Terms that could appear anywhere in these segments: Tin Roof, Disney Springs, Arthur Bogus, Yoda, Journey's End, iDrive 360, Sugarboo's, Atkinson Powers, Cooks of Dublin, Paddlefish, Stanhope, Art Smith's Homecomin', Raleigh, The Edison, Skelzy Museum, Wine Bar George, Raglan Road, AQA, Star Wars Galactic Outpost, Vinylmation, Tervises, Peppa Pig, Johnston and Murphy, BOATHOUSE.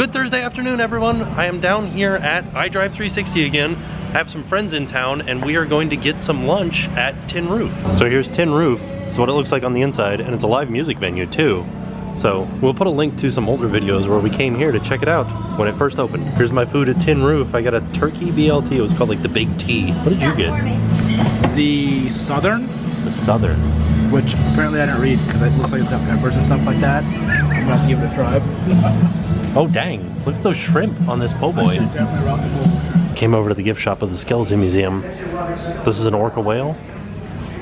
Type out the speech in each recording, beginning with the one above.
Good Thursday afternoon, everyone. I am down here at iDrive 360 again. I have some friends in town and we are going to get some lunch at Tin Roof. So here's Tin Roof. It's what it looks like on the inside, and it's a live music venue too. So we'll put a link to some older videos where we came here to check it out when it first opened. Here's my food at Tin Roof. I got a turkey BLT. It was called like the Big T. What did you get? The Southern. The Southern. Which apparently I didn't read because it looks like it's got peppers and stuff like that. I'm gonna have to give it a try. Oh dang, look at those shrimp on this po' boy. Came over to the gift shop of the Skelzy Museum. This is an orca whale.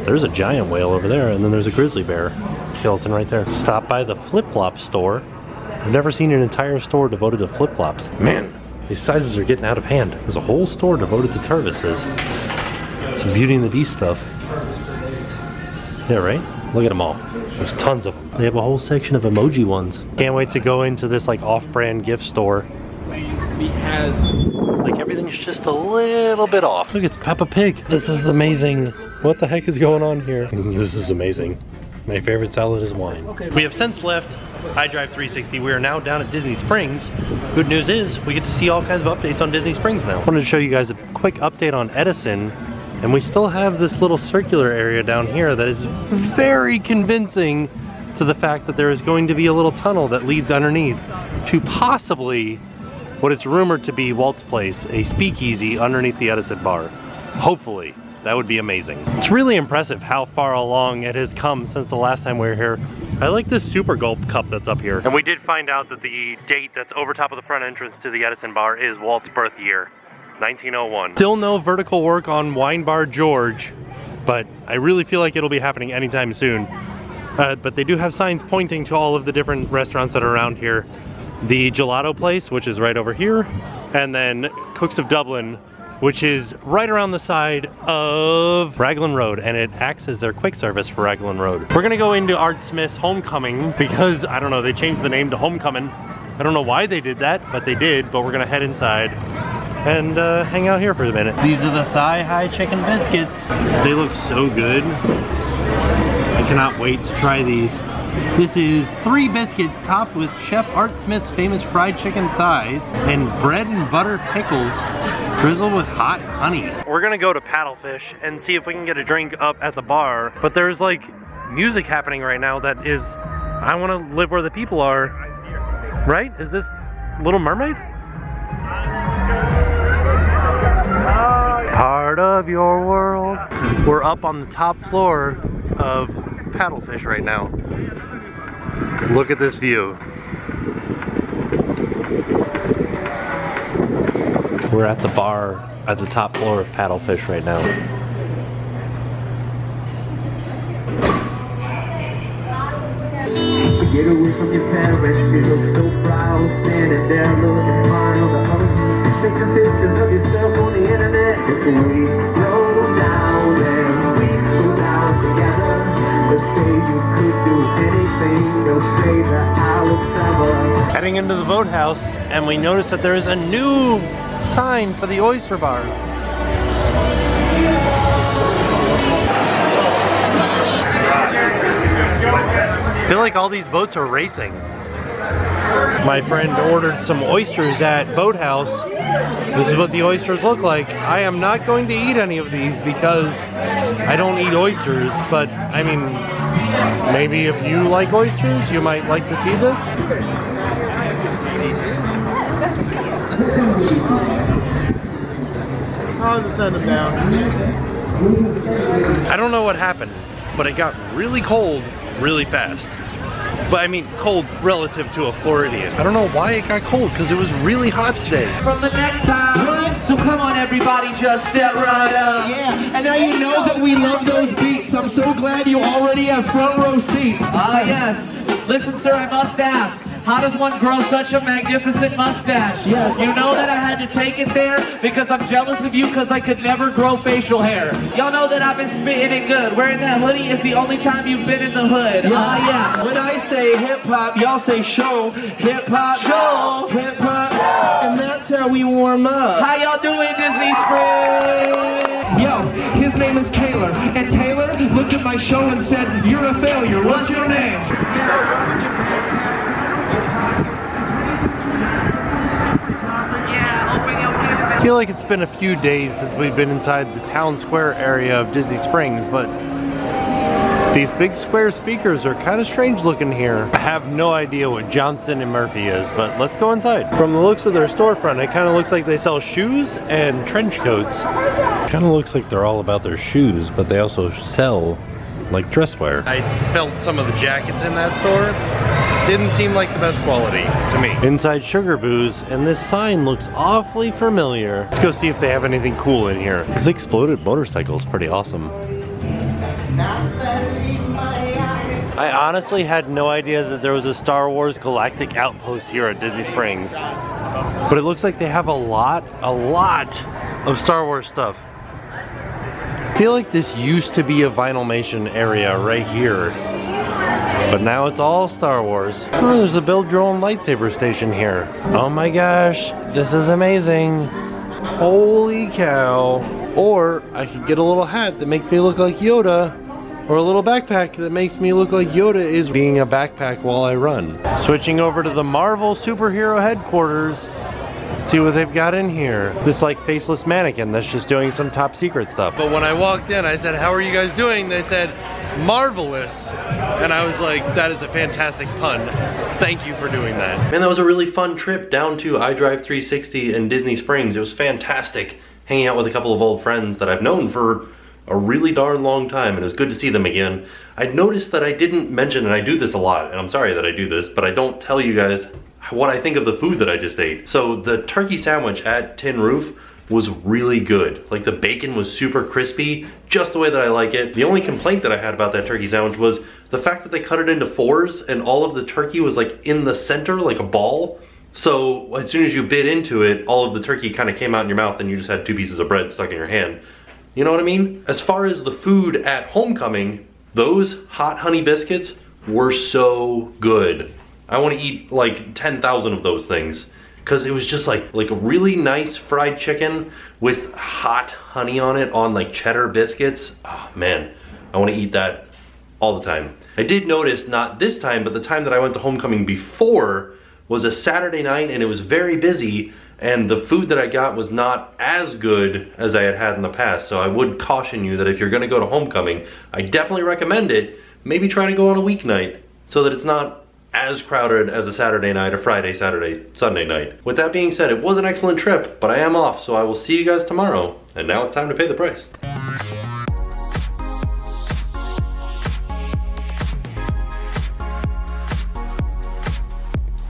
There's a giant whale over there, and then there's a grizzly bear skeleton right there. Stop by the flip-flop store. I've never seen an entire store devoted to flip-flops. Man, these sizes are getting out of hand. There's a whole store devoted to Tervises. Some Beauty and the Beast stuff. Yeah, right? Look at them all. There's tons of them. They have a whole section of emoji ones. Can't wait to go into this like off-brand gift store. Like everything's just a little bit off. Look, it's Peppa Pig. This is amazing. What the heck is going on here? This is amazing. My favorite salad is wine. We have since left iDrive 360. We are now down at Disney Springs. Good news is we get to see all kinds of updates on Disney Springs now. I wanted to show you guys a quick update on Edison. And we still have this little circular area down here that is very convincing to the fact that there is going to be a little tunnel that leads underneath to possibly what it's rumored to be Walt's Place, a speakeasy underneath the Edison bar. Hopefully, that would be amazing. It's really impressive how far along it has come since the last time we were here. I like this Super Gulp cup that's up here. And we did find out that the date that's over top of the front entrance to the Edison bar is Walt's birth year. 1901. Still no vertical work on Wine Bar George, but I really feel like it'll be happening anytime soon. But they do have signs pointing to all of the different restaurants that are around here. The Gelato Place, which is right over here, and then Cooks of Dublin, which is right around the side of Raglan Road, and it acts as their quick service for Raglan Road. We're gonna go into Art Smith's Homecomin' because, I don't know, they changed the name to Homecomin'. I don't know why they did that, but they did, but we're gonna head inside and hang out here for a minute. These are the thigh-high chicken biscuits. They look so good. I cannot wait to try these. This is 3 biscuits topped with Chef Art Smith's famous fried chicken thighs and bread and butter pickles drizzled with hot honey. We're gonna go to Paddlefish and see if we can get a drink up at the bar, but there's like music happening right now that is, I wanna live where the people are. Right? Is this Little Mermaid? Part of your world. We're up on the top floor of Paddlefish right now. Look at this view. We're at the bar at the top floor of Paddlefish right now. Get away from your parents, you look so proud, standing there looking fine on the others. Take some pictures of yourself on the internet. If we go down and we go down together, they'll say you could do anything, they'll say that I was clever. Heading into the Boathouse, and we notice that there is a new sign for the oyster bar. I feel like all these boats are racing. My friend ordered some oysters at Boathouse. This is what the oysters look like. I am not going to eat any of these because I don't eat oysters, but I mean, maybe if you like oysters, you might like to see this. I'll just send them down. I don't know what happened, but it got really cold really fast. But I mean cold relative to a Floridian. I don't know why it got cold, because it was really hot today. From the next time, so come on everybody, just step right up. Yeah, and now you know that we love those beats. I'm so glad you already have front row seats. Ah yes, listen sir, I must ask, how does one grow such a magnificent mustache? Yes. You know that I had to take it there because I'm jealous of you because I could never grow facial hair. Y'all know that I've been spitting it good. Wearing that hoodie is the only time you've been in the hood. Yeah. Yeah. When I say hip-hop, y'all say show. Hip-hop, show, hip-hop, and that's how we warm up. How y'all doing, Disney Springs? Yo, his name is Taylor, and Taylor looked at my show and said, you're a failure, what's your name? feel like it's been a few days since we've been inside the town square area of Disney Springs, but these big square speakers are kind of strange looking here. I have no idea what Johnston and Murphy is, but let's go inside. From the looks of their storefront, it kind of looks like they sell shoes and trench coats. Kind of looks like they're all about their shoes, but they also sell like dress wear. I felt some of the jackets in that store. Didn't seem like the best quality to me. Inside Sugarboo's, and this sign looks awfully familiar. Let's go see if they have anything cool in here. This exploded motorcycle is pretty awesome. I honestly had no idea that there was a Star Wars Galactic Outpost here at Disney Springs. But it looks like they have a lot of Star Wars stuff. I feel like this used to be a Vinylmation area right here. But now it's all Star Wars. Oh, there's a build your own lightsaber station here. Oh my gosh, this is amazing. Holy cow. Or I could get a little hat that makes me look like Yoda, or a little backpack that makes me look like Yoda is being a backpack while I run. Switching over to the Marvel superhero headquarters. See what they've got in here. This like faceless mannequin that's just doing some top secret stuff. But when I walked in, I said, "How are you guys doing?" They said, "Marvelous." And I was like, that is a fantastic pun. Thank you for doing that. Man, that was a really fun trip down to iDrive 360 in Disney Springs. It was fantastic hanging out with a couple of old friends that I've known for a really darn long time, and it was good to see them again. I noticed that I didn't mention, and I do this a lot, and I'm sorry that I do this, but I don't tell you guys what I think of the food that I just ate. So the turkey sandwich at Tin Roof was really good. Like the bacon was super crispy, just the way that I like it. The only complaint that I had about that turkey sandwich was the fact that they cut it into fours and all of the turkey was like in the center like a ball. So as soon as you bit into it, all of the turkey kind of came out in your mouth and you just had two pieces of bread stuck in your hand. You know what I mean? As far as the food at Homecoming, those hot honey biscuits were so good. I want to eat like 10,000 of those things. Cause it was just like a really nice fried chicken with hot honey on it on like cheddar biscuits. Oh man, I want to eat that all the time. I did notice, not this time, but the time that I went to Homecoming before was a Saturday night and it was very busy and the food that I got was not as good as I had in the past. So I would caution you that if you're gonna go to Homecoming, I definitely recommend it. Maybe try to go on a weeknight so that it's not as crowded as a Saturday night, a Friday, Saturday, Sunday night. With that being said, it was an excellent trip, but I am off, so I will see you guys tomorrow. And now it's time to pay the price.